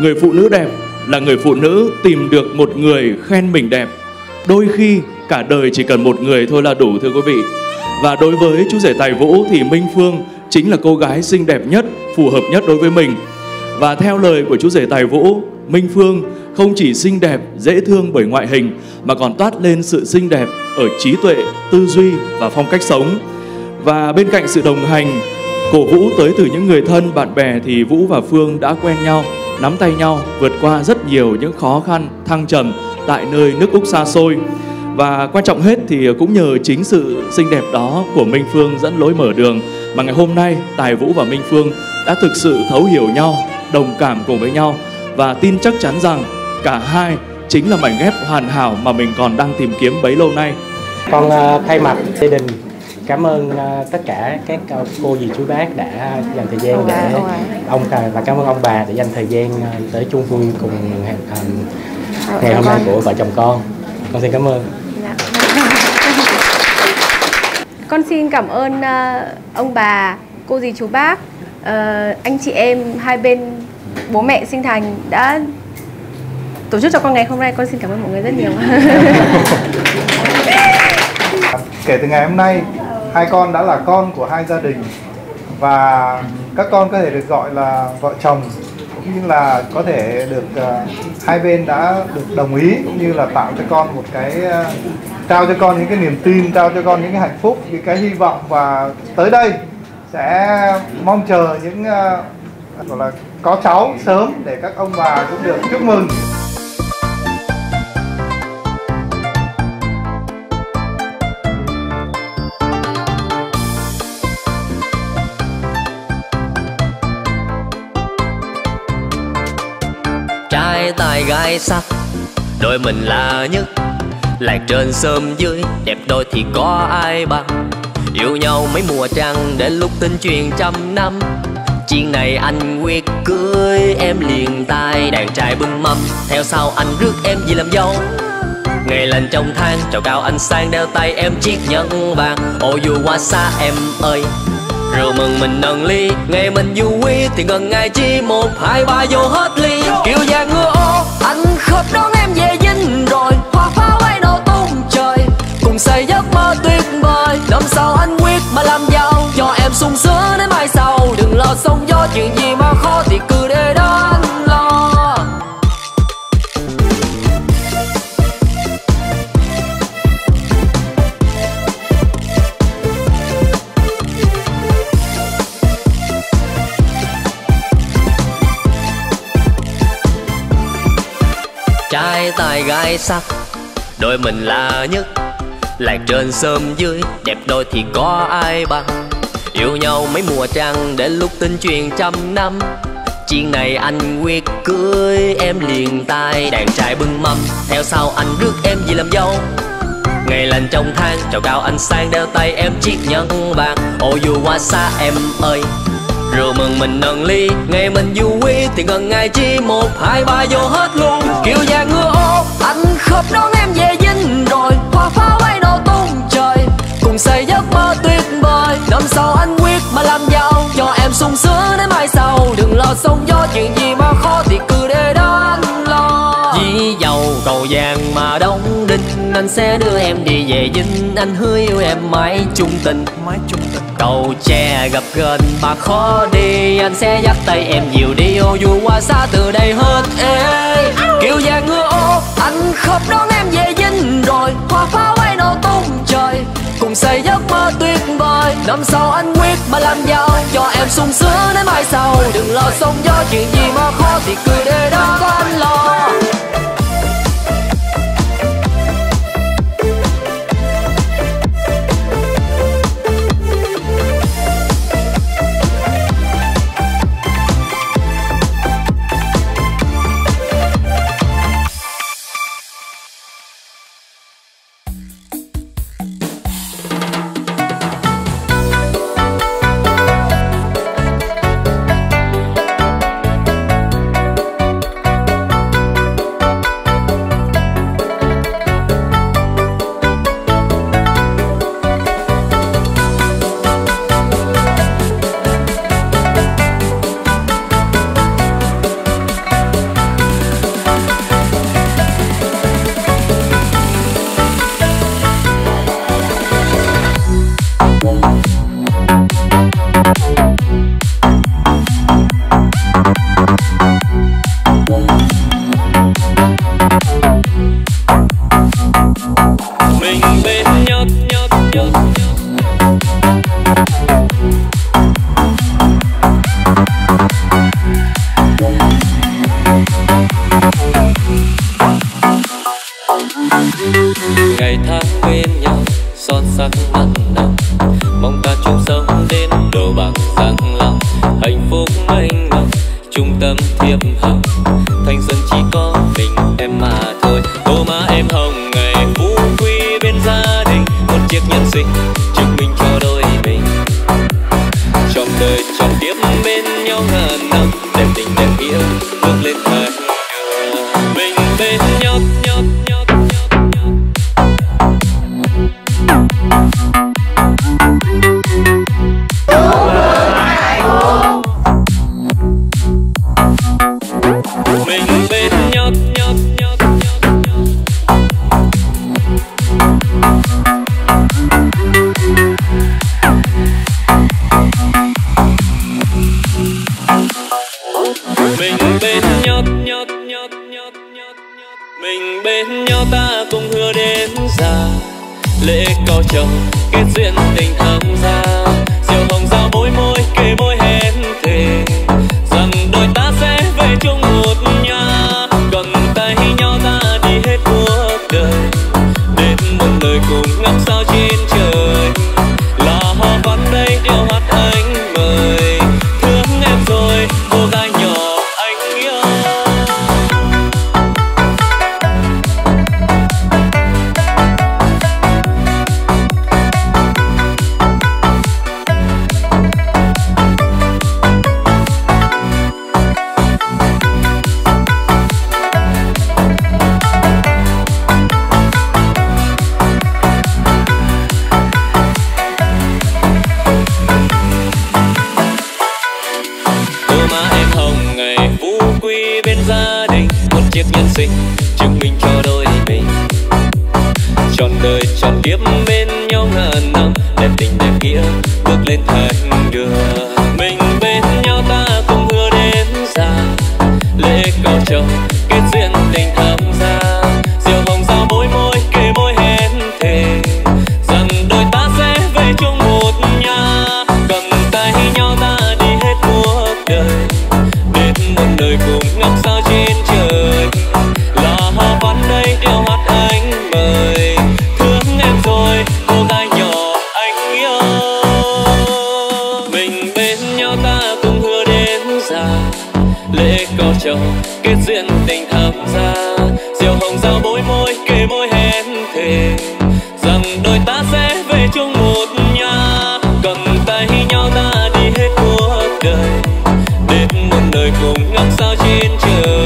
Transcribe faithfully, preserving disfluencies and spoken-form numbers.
Người phụ nữ đẹp là người phụ nữ tìm được một người khen mình đẹp. Đôi khi cả đời chỉ cần một người thôi là đủ, thưa quý vị. Và đối với chú rể Tài Vũ thì Minh Phương chính là cô gái xinh đẹp nhất, phù hợp nhất đối với mình. Và theo lời của chú rể Tài Vũ, Minh Phương không chỉ xinh đẹp, dễ thương bởi ngoại hình mà còn toát lên sự xinh đẹp ở trí tuệ, tư duy và phong cách sống. Và bên cạnh sự đồng hành, cổ vũ tới từ những người thân, bạn bè thì Vũ và Phương đã quen nhau, nắm tay nhau vượt qua rất nhiều những khó khăn, thăng trầm tại nơi nước Úc xa xôi. Và quan trọng hết thì cũng nhờ chính sự xinh đẹp đó của Minh Phương dẫn lối mở đường mà ngày hôm nay Tài Vũ và Minh Phương đã thực sự thấu hiểu nhau, đồng cảm cùng với nhau. Và tin chắc chắn rằng cả hai chính là mảnh ghép hoàn hảo mà mình còn đang tìm kiếm bấy lâu nay. Con thay mặt gia đình cảm ơn tất cả các cô dì chú bác đã dành thời gian để ông và cảm ơn ông bà để dành thời gian tới chung vui cùng ngày hôm nay của vợ chồng con. Con xin cảm ơn. Con xin cảm ơn ông bà, cô dì chú bác, anh chị em hai bên bố mẹ sinh thành đã tổ chức cho con ngày hôm nay. Con xin cảm ơn mọi người rất nhiều. Kể từ ngày hôm nay, hai con đã là con của hai gia đình và các con có thể được gọi là vợ chồng, cũng như là có thể được uh, hai bên đã được đồng ý, cũng như là tạo cho con một cái uh, trao cho con những cái niềm tin, trao cho con những cái hạnh phúc, những cái hy vọng. Và tới đây sẽ mong chờ những uh, gọi là có cháu sớm để các ông bà cũng được chúc mừng. Trai tài gái sắc, đôi mình là nhất. Lạc trên sớm dưới, đẹp đôi thì có ai bằng. Yêu nhau mấy mùa trăng, đến lúc tình truyền trăm năm. Chuyện này anh quyết cưới, em liền tay. Đàn trai bưng mâm, theo sau anh rước em về làm dâu. Ngày lên trong thang, trầu cao anh sang đeo tay em chiếc nhẫn vàng. Ô dù qua xa em ơi, rượu mừng mình nâng ly. Ngày mình vui thì gần ngày chi, một hai ba vô hết ly. Kiều già ngựa ô, anh khớp đón em về dinh rồi. Hoa pháo ấy nổ tung trời, cùng xây giấc mơ tuyệt vời. Năm sau anh quyết mà làm giàu, cho em sung sướng đến mai sau. Đừng lo sống gió, chuyện gì mà khó thì cứ để đó anh lo. Trai tài gái sắc, đôi mình là nhất. Lạc trên sớm dưới, đẹp đôi thì có ai bằng. Yêu nhau mấy mùa trăng, đến lúc tình truyền trăm năm. Chuyện này anh quyết cưới, em liền tay. Đàn trai bưng mâm, theo sau anh rước em về làm dâu. Ngày lành trong thang, trầu cao anh sang đeo tay em chiếc nhẫn vàng. Ô dù qua xa em ơi, rượu mừng mình nâng ly. Ngày mình vui thì gần ngày chi, một hai ba vô hết luôn. Kiều già ngựa ô, anh khớp đón em về dinh rồi. Hoa pháo bay nổ tung trời, cùng xây giấc mơ tuyệt vời. Năm sau anh quyết mà làm giàu, cho em sung sướng đến mai sau. Đừng lo sống gió, chuyện gì mà khó thì cứ để đó anh lo. Vì giàu cầu vàng mà đóng đinh, anh sẽ đưa em đi về dinh. Anh hứa yêu em mãi chung tình, mãi chung tình. Cầu tre gặp gần mà khó đi, anh sẽ dắt tay em dìu đi. Ô dù qua xa từ đây hết ê. Kiều già ngựa ô, anh khớp đón em về dinh rồi. Hoa pháo bay nổ tung trời, cùng xây giấc mơ tuyệt vời. Năm sau anh quyết mà làm giàu, cho em sung sướng đến mai sau. Đừng lo sống gió, chuyện gì mà khó thì cứ để đó có anh lo. Ngày tháng bên nhau son sắc ngăn nồng, mong ta chung sống đến đồ bạc sáng lòng. Hạnh phúc mênh mông trung tâm thiếp hồng, thanh xuân chỉ có mình em mà thôi. Ô má em hồng ngày phú quý bên gia đình, một chiếc nhân sinh chứng minh cho đôi mình. Trong đời trong kiếp bên nhau ngàn năm, đẹp tình đẹp nghĩa bước lên thời mình bên nhau. Cùng ngắm sao trên trời.